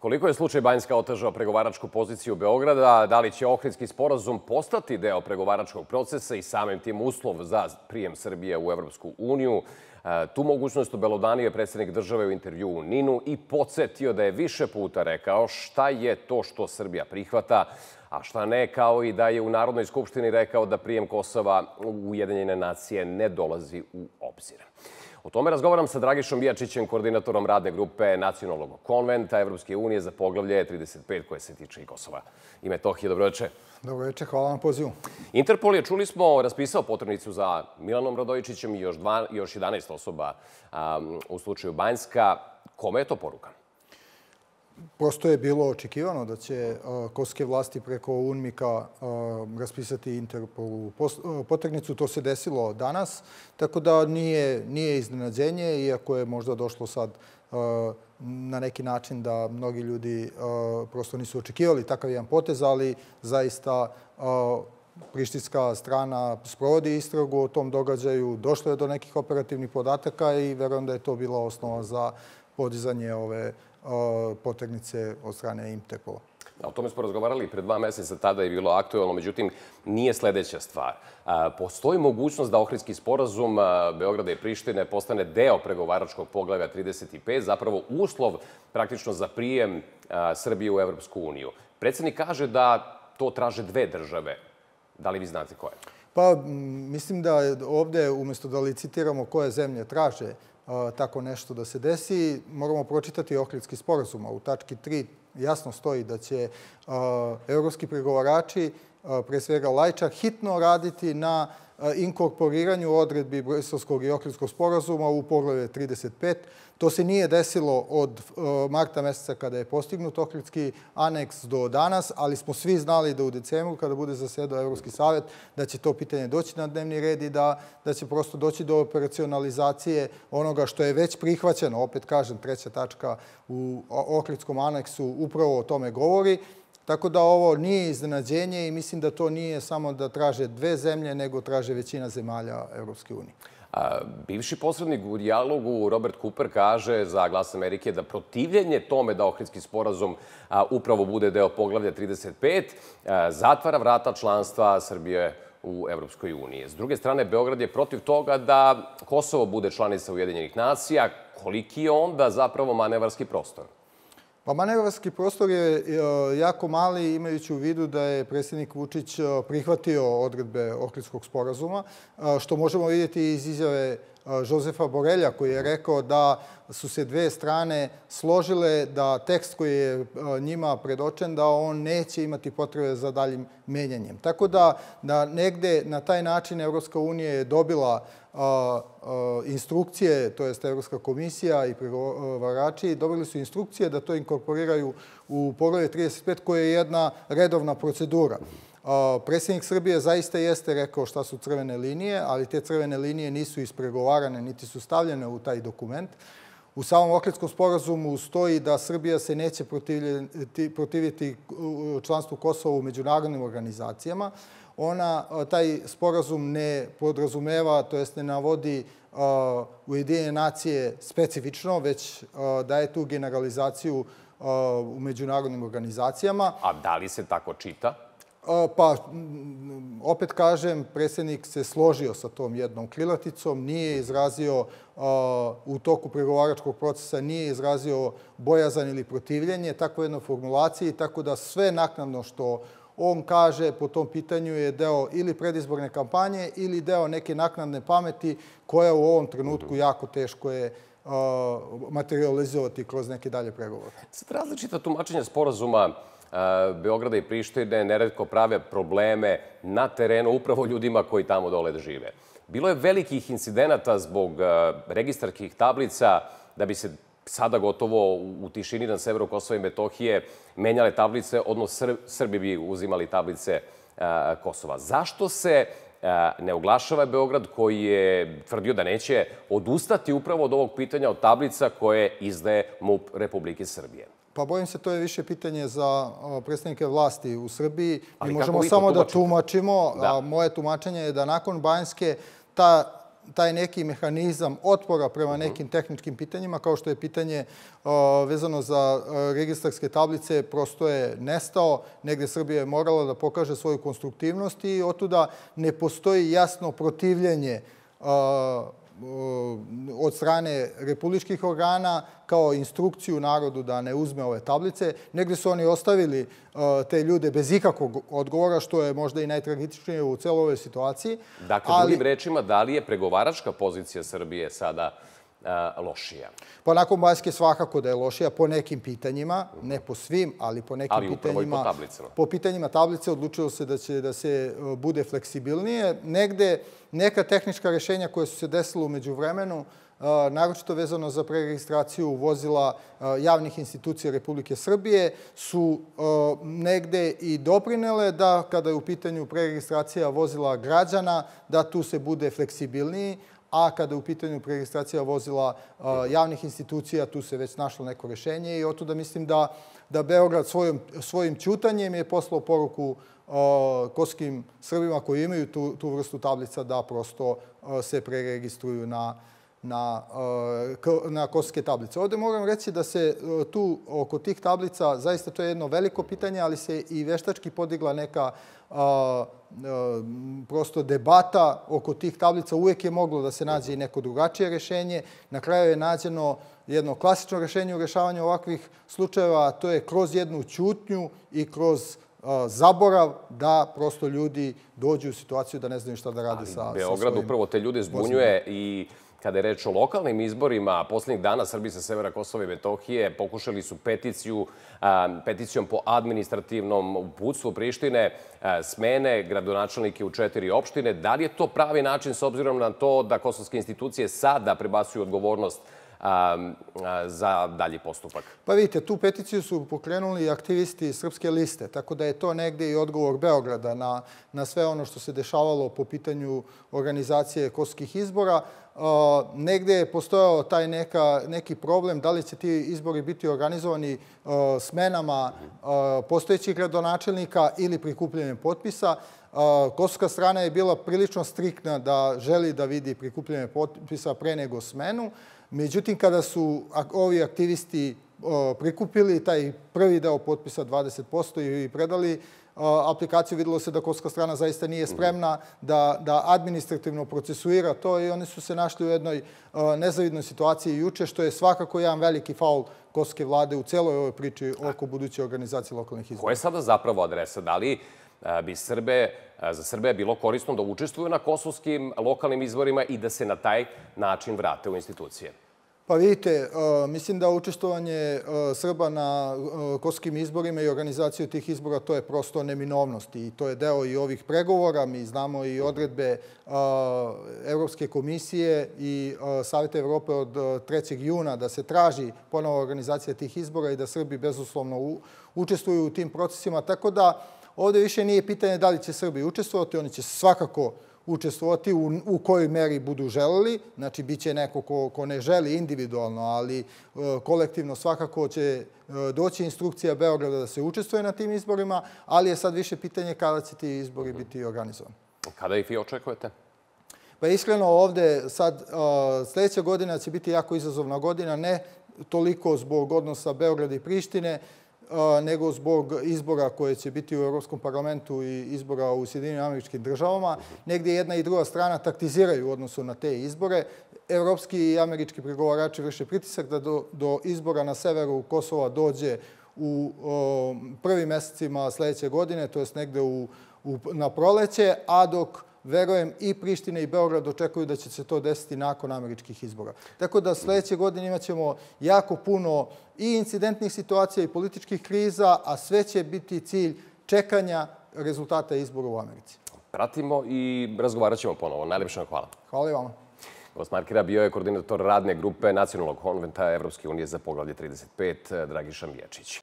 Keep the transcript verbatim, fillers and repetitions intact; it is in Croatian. Koliko je slučaj Banjska otežao pregovaračku poziciju Beograda? Da li će Ohridski sporazum postati deo pregovaračkog procesa i samim tim uslov za prijem Srbije u Evropsku uniju? Tu mogućnost obelodanio je predsjednik države u intervjuu u Ninu i podsjetio da je više puta rekao šta je to što Srbija prihvata, a šta ne, kao i da je u Narodnoj skupštini rekao da prijem Kosova u Ujedinjene nacije ne dolazi u obzir. O tome razgovaram sa Dragišom Mijačićem, koordinatorom radne grupe Nacionalnog konventa Evropske unije za poglavlje trideset pet koje se tiče i Kosova i Metohije. Dobroveče. Dobroveče, hvala na pozivu. Interpol je, čuli smo, raspisao poternicu za Milanom Radoičićem i još jedanaest osoba u slučaju Banjska. Kome je to poruka? Prosto je bilo očekivano da će kosovske vlasti preko UNMIK-a raspisati Interpolu poternicu. To se desilo danas, tako da nije iznenađenje, iako je možda došlo sad na neki način da mnogi ljudi prosto nisu očekivali takav jedan potez, ali zaista prištinska strana sprovodi istragu o tom događaju. Došlo je do nekih operativnih podataka i verujem da je to bila osnova za podizanje ove poternice od strane Interpola. O tome smo razgovarali i pre dva mjeseca, tada je bilo aktuelno, međutim nije sljedeća stvar. Postoji mogućnost da Ohridski sporazum Beograda i Prištine postane deo pregovaračkog poglavlja trideset pet, zapravo uslov praktično za prijem Srbije u Evropsku uniju. Predsjednik kaže da to traže dve države. Da li vi znate koje? Pa mislim da ovdje, umjesto da licitiramo koje zemlje traže tako nešto da se desi, moramo pročitati Ohridski sporazum. U tački tri jasno stoji da će evropski pregovarači, pre svega Lajčak, hitno raditi na inkorporiranju odredbi Briselskog i Ohridskog sporazuma u poglavlje trideset pet. To se nije desilo od marta mjeseca kada je postignut Ohridski aneks do danas, ali smo svi znali da u decembru, kada bude zasedao Evropski savjet, da će to pitanje doći na dnevni red i da će prosto doći do operacionalizacije onoga što je već prihvaćeno. Opet kažem, treća tačka u Ohridskom aneksu upravo o tome govori. Tako da ovo nije iznenađenje i mislim da to nije samo da traže dve zemlje, nego traže većina zemalja Evropske unije. Bivši posrednik u dijalogu Robert Cooper kaže za Glas Amerike da protivljenje tome da Ohridski sporazum upravo bude deo poglavlja trideset pet zatvara vrata članstva Srbije u Evropskoj uniji. S druge strane, Beograd je protiv toga da Kosovo bude članica Ujedinjenih nacija. Koliki je onda zapravo manevarski prostor? Pa manevarski prostor je jako mali, imajući u vidu da je predsjednik Vučić prihvatio odredbe Ohridskog sporazuma, što možemo vidjeti iz izjave Josepa Borrella, koji je rekao da su se dve strane složile da tekst koji je njima predočen, da on neće imati potrebe za daljim menjanjem. Tako da negde na taj način Evropska unija je dobila instrukcije, to jest Evropska komisija i pregovarači, dobili su instrukcije da to inkorporiraju u poglavlje trideset pet, koja je jedna redovna procedura. Predsjednik Srbije zaista jeste rekao šta su crvene linije, ali te crvene linije nisu ispregovarane niti su stavljene u taj dokument. U samom Ohridskom sporazumu stoji da Srbija se neće protiviti članstvu Kosova u međunarodnim organizacijama. Ona taj sporazum ne podrazumeva, to jest ne navodi Ujedinjene nacije specifično, već daje tu generalizaciju u međunarodnim organizacijama. A da li se tako čita? Pa, opet kažem, predsjednik se složio sa tom jednom krilaticom, nije izrazio u toku pregovaračkog procesa, nije izrazio bojazan ili protivljenje takvoj jednoj formulaciji, tako da sve naknadno što on kaže po tom pitanju je deo ili predizborne kampanje ili deo neke naknadne pameti koja u ovom trenutku jako teško je materijalizovati kroz neke dalje pregovore. Sad, različita tumačenja sporazuma Beograda i Prištine neretko prave probleme na terenu upravo ljudima koji tamo dole žive. Bilo je velikih incidenata zbog registarskih tablica, da bi se sada gotovo u tišini na severu Kosova i Metohije menjale tablice, odnosno Srbi bi uzimali tablice Kosova. Zašto se ne oglašava Beograd, koji je tvrdio da neće odustati upravo od ovog pitanja, od tablica koje izdaje MUP Republike Srbije? Pa bojim se, to je više pitanje za predstavnike vlasti u Srbiji. Mi možemo samo da tumačimo. Moje tumačenje je da nakon Banjske ta taj neki mehanizam otpora prema nekim tehničkim pitanjima, kao što je pitanje vezano za registarske tablice, prosto je nestao. Negde Srbija je morala da pokaže svoju konstruktivnost i otuda ne postoji jasno protivljenje od strane republičkih organa kao instrukciju narodu da ne uzme ove tablice. Negde su oni ostavili te ljude bez ikakvog odgovora, što je možda i najtragičnije u celoj ovoj situaciji. Dakle, drugim rečima, da li je pregovaračka pozicija Srbije sada lošija? Pa nakon Banjske svakako da je lošija po nekim pitanjima, ne po svim, ali po nekim pitanjima. Ali upravo i po tablicama. Po pitanjima tablice odlučilo se da će da se bude fleksibilnije. Negde neka tehnička rješenja koje su se desile u međuvremenu, naročito vezano za preregistraciju vozila javnih institucija Republike Srbije, su negde i doprinele da, kada je u pitanju preregistracija vozila građana, da tu se bude fleksibilniji, a kada je u pitanju preregistracija vozila javnih institucija, tu se već našlo neko rješenje i otuda mislim da Beograd svojim ćutanjem je poslao poruku kosovskim Srbima koji imaju tu vrstu tablica da prosto se preregistruju na kosovske tablice. Ovdje moram reći da se tu oko tih tablica, zaista to je jedno veliko pitanje, ali se i veštački podigla neka prosto debata oko tih tablica. Uvijek je moglo da se nađe i neko drugačije rješenje. Na kraju je nađeno jedno klasično rješenje u rješavanju ovakvih slučajeva, a to je kroz jednu ćutnju i kroz zaborav da prosto ljudi dođu u situaciju da ne znaju šta da rade sa svojim. Beograd upravo te ljude zbunjuje i kada je reč o lokalnim izborima, posljednjih dana Srbi sa severa Kosova i Metohije pokušali su peticijom po administrativnom uputstvu Prištine smene gradonačelnike u četiri opštine. Da li je to pravi način s obzirom na to da kosovske institucije sada prebacuju odgovornost za dalji postupak? Pa vidite, tu peticiju su pokrenuli aktivisti Srpske liste, tako da je to negde i odgovor Beograda na sve ono što se dešavalo po pitanju organizacije kosovskih izbora. Negde je postojao taj neki problem da li će ti izbori biti organizovani smenama postojećih gradonačelnika ili prikupljanjem potpisa. Kosovska strana je bila prilično striktna da želi da vidi prikupljanje potpisa pre nego smenu. Međutim, kada su ovi aktivisti prikupili taj prvi deo potpisa dvadeset posto i predali aplikaciju, videlo se da kosovska strana zaista nije spremna da administrativno procesuira to i oni su se našli u jednoj nezavidnoj situaciji juče, što je svakako jedan veliki faul kosovske vlade u celoj ovoj priči oko buduće organizacije lokalnih izbora. Koja je sada zapravo adresa? Da li bi za Srbe bilo korisno da učestvuju na kosovskim lokalnim izborima i da se na taj način vrate u institucije? Pa vidite, mislim da učestvovanje Srba na kosovskim izborima i organizaciju tih izbora, to je prosto neminovnost i to je deo i ovih pregovora. Mi znamo i odredbe Evropske komisije i Savjeta Evrope od trećeg juna da se traži ponovo organizacija tih izbora i da Srbi bezuslovno učestvuju u tim procesima, tako da ovdje više nije pitanje da li će Srbi učestvovati, oni će svakako učestvovati u kojoj meri budu želeli. Znači, bit će neko ko ne želi individualno, ali kolektivno svakako će doći instrukcija Beograda da se učestvuje na tim izborima, ali je sad više pitanje kada će ti izbori biti organizovani. Kada ih vi očekujete? Pa iskreno ovdje sad sljedeća godina će biti jako izazovna godina, ne toliko zbog odnosa Beograda i Prištine, nego zbog izbora koje će biti u Evropskom parlamentu i izbora u Sjedinjenim Američkim Državama. Negdje jedna i druga strana taktiziraju u odnosu na te izbore. Evropski i američki pregovarači vrše pritisak da do izbora na severu Kosova dođe u prvim mjesecima sljedeće godine, to je negdje na proleće, a dok verujem i Priština i Beograd očekuju da će se to desiti nakon američkih izbora. Tako da sljedeće godine imat ćemo jako puno i incidentnih situacija i političkih kriza, a sve će biti cilj čekanja rezultata izbora u Americi. Pratimo i razgovarat ćemo ponovo. Najljepše vam hvala. Hvala i vama. Gost Markera bio je koordinator radne grupe Nacionalnog konventa Evropske unije za poglavlje trideset pet, Dragiša Mijačić.